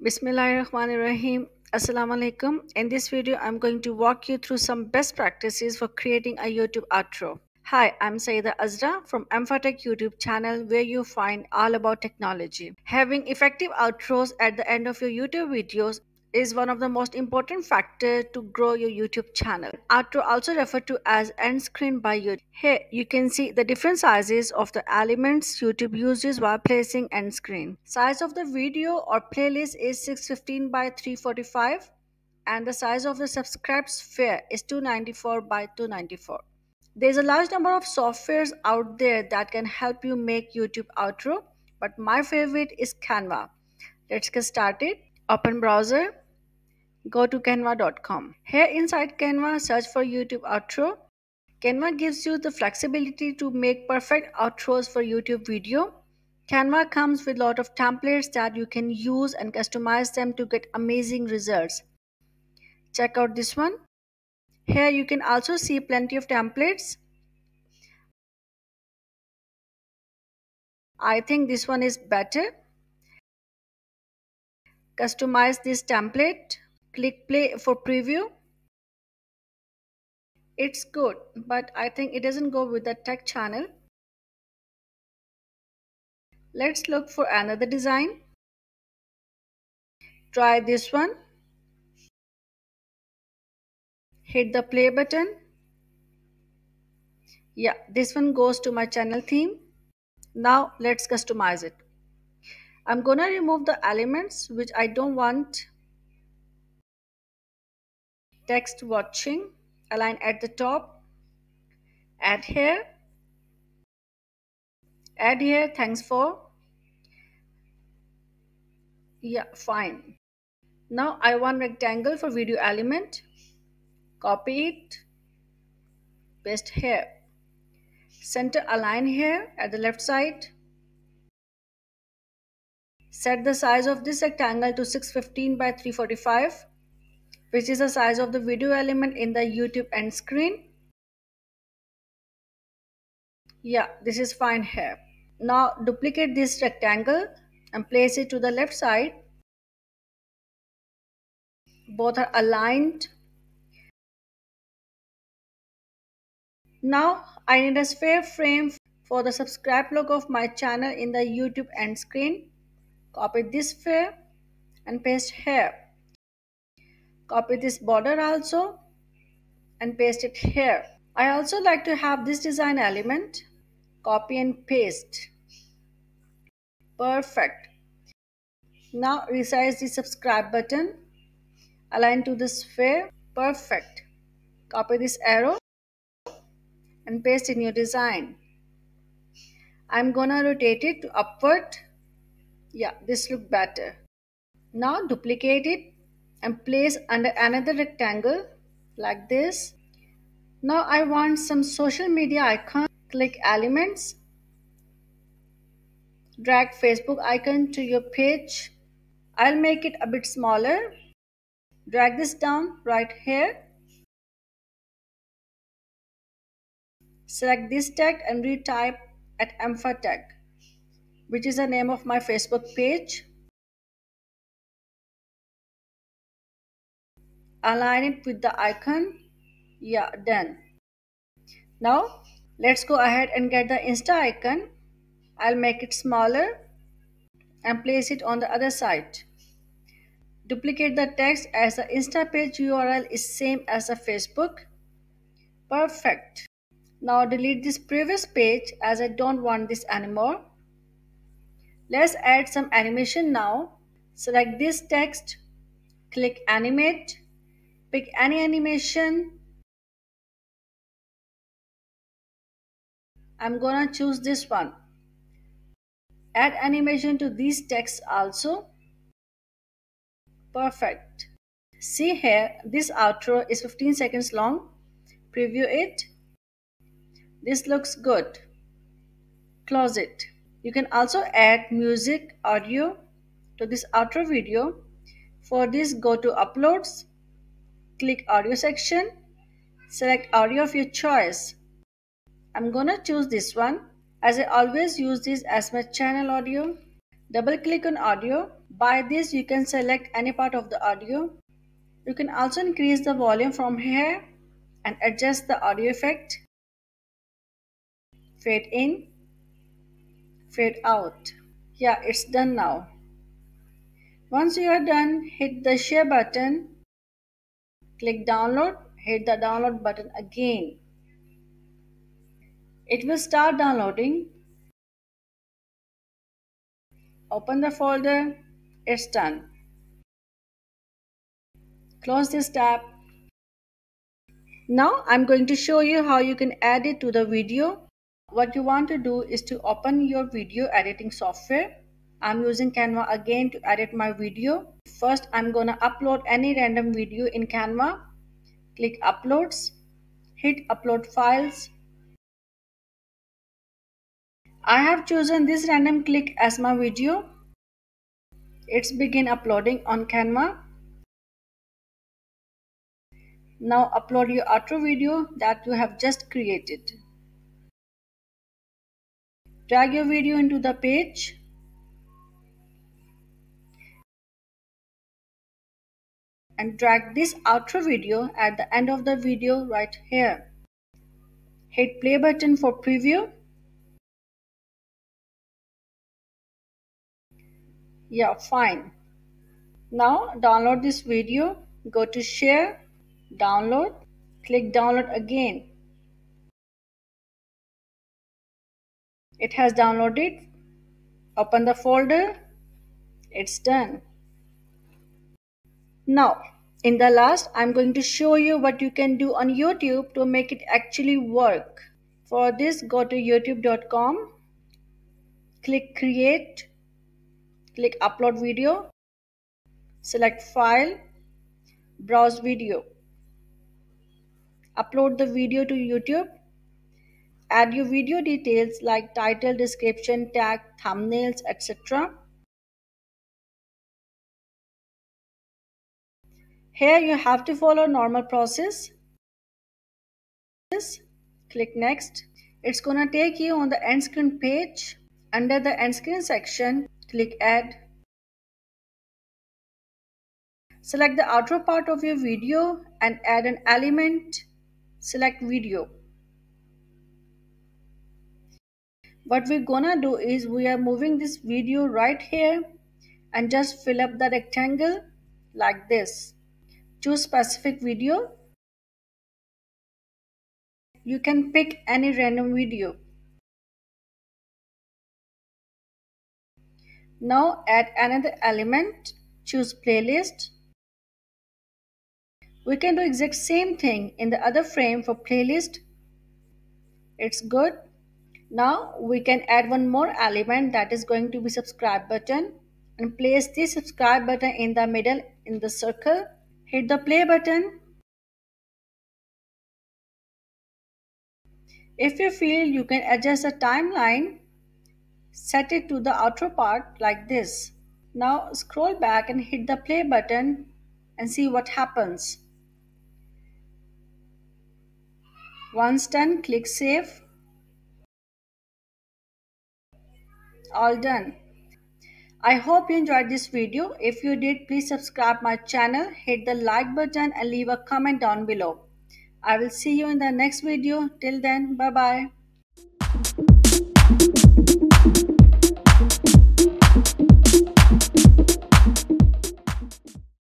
Bismillahirrahmanirrahim. Assalamu alaikum. In this video, I'm going to walk you through some best practices for creating a YouTube outro. Hi, I'm Saida Azra from Amphatech YouTube channel, where you find all about technology. Having effective outros at the end of your YouTube videos is one of the most important factors to grow your YouTube channel. Outro also referred to as end screen by YouTube. Here you can see the different sizes of the elements YouTube uses while placing end screen. Size of the video or playlist is 615 by 345 and the size of the subscribe sphere is 294 by 294. There's a large number of softwares out there that can help you make YouTube outro, but my favorite is Canva. Let's get started. Open browser. Go to canva.com. Here inside Canva, search for YouTube outro. Canva gives you the flexibility to make perfect outros for YouTube video. Canva comes with a lot of templates that you can use and customize them to get amazing results. Check out this one. Here you can also see plenty of templates. I think this one is better. Customize this template. Click play for preview. It's good, but I think it doesn't go with the tech channel. Let's look for another design. Try this one. Hit the play button. Yeah, this one goes to my channel theme. Now let's customize it. I'm gonna remove the elements which I don't want. Text watching, align at the top, add here, thanks for. Yeah, fine. Now I want rectangle for video element. Copy it, paste here. Center align here at the left side. Set the size of this rectangle to 615 by 345, which is the size of the video element in the YouTube end screen. Yeah, this is fine here. Now duplicate this rectangle and place it to the left side. Both are aligned. Now I need a sphere frame for the subscribe logo of my channel in the YouTube end screen. Copy this sphere and paste here. Copy this border also and paste it here. I also like to have this design element. Copy and paste. Perfect. Now resize the subscribe button. Align to the sphere. Perfect. Copy this arrow and paste in your design. I'm gonna rotate it to upward. Yeah, this looks better. Now duplicate it and place under another rectangle like this. Now I want some social media icon. Click elements. Drag Facebook icon to your page. I'll make it a bit smaller. Drag this down right here. Select this tag and retype at Amphatech, which is the name of my Facebook page. Align it with the icon. Yeah, done. Now let's go ahead and get the Insta icon. I'll make it smaller and place it on the other side. Duplicate the text as the Insta page URL is same as the Facebook. Perfect. Now delete this previous page as I don't want this anymore. Let's add some animation now. Select this text, click animate, pick any animation. I'm gonna choose this one. Add animation to these texts also. Perfect. See here, this outro is 15 seconds long. Preview it. This looks good. Close it. You can also add music, audio to this outro video. For this, go to uploads, click audio section, select audio of your choice. I'm gonna choose this one. As I always use this as my channel audio, double click on audio. By this you can select any part of the audio. You can also increase the volume from here and adjust the audio effect. Fade in, fade out. Yeah, it's done now. Once you are done, hit the share button, click download, hit the download button again. It will start downloading. Open the folder, it's done. Close this tab. Now I'm going to show you how you can add it to the video. What you want to do is to open your video editing software. I'm using Canva again to edit my video. First, I'm gonna upload any random video in Canva. Click Uploads, hit Upload Files. I have chosen this random clip as my video. It's begin uploading on Canva. Now upload your outro video that you have just created. Drag your video into the page. And drag this outro video at the end of the video right here. Hit play button for preview. Yeah, fine. Now download this video, go to share, download, click download again. It has downloaded. Open the folder, it's done. Now in the last, I'm going to show you what you can do on YouTube to make it actually work. For this, go to youtube.com, click create. Click upload video, select file, browse video, upload the video to YouTube, add your video details like title, description, tag, thumbnails, etc. Here you have to follow normal process. Click next. It's gonna take you on the end screen page. Under the end screen section, click add. Select the outro part of your video and add an element. Select video. What we're gonna do is we are moving this video right here and just fill up the rectangle like this. Choose specific video. You can pick any random video. Now add another element, choose playlist. We can do exact same thing in the other frame for playlist. It's good. Now we can add one more element that is going to be subscribe button, and place the subscribe button in the middle in the circle. Hit the play button. If you feel, you can adjust the timeline. Set it to the outro part like this. Now scroll back and hit the play button and see what happens. Once done, click save. All done. I hope you enjoyed this video. If you did, please subscribe my channel, hit the like button and leave a comment down below. I will see you in the next video. Till then, bye bye.